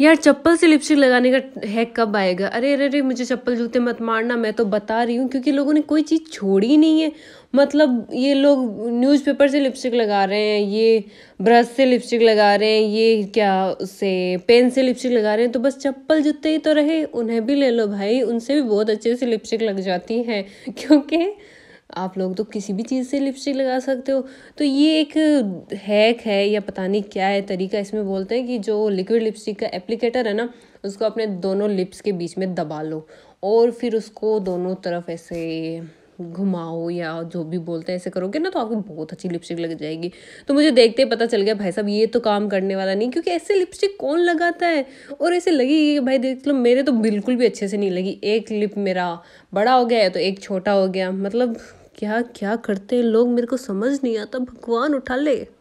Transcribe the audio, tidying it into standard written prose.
यार चप्पल से लिपस्टिक लगाने का हैक कब आएगा? अरे अरे अरे मुझे चप्पल जूते मत मारना, मैं तो बता रही हूँ, क्योंकि लोगों ने कोई चीज़ छोड़ी ही नहीं है। मतलब ये लोग न्यूज़पेपर से लिपस्टिक लगा रहे हैं, ये ब्रश से लिपस्टिक लगा रहे हैं, ये क्या उससे पेन से लिपस्टिक लगा रहे हैं, तो बस चप्पल जूते ही तो रहे, उन्हें भी ले लो भाई, उनसे भी बहुत अच्छे से लिपस्टिक लग जाती है, क्योंकि आप लोग तो किसी भी चीज़ से लिपस्टिक लगा सकते हो। तो ये एक हैक है या पता नहीं क्या है तरीका, इसमें बोलते हैं कि जो लिक्विड लिपस्टिक का एप्लीकेटर है ना, उसको अपने दोनों लिप्स के बीच में दबा लो और फिर उसको दोनों तरफ ऐसे घुमाओ या जो भी बोलते हैं, ऐसे करोगे ना तो आपको बहुत अच्छी लिपस्टिक लग जाएगी। तो मुझे देखते ही पता चल गया भाई साहब ये तो काम करने वाला नहीं, क्योंकि ऐसे लिपस्टिक कौन लगाता है। और ऐसे लगी भाई देख लो, मेरे तो बिल्कुल भी अच्छे से नहीं लगी, एक लिप मेरा बड़ा हो गया तो एक छोटा हो गया। मतलब क्या क्या करते हैं लोग, मेरे को समझ नहीं आता, भगवान उठा ले।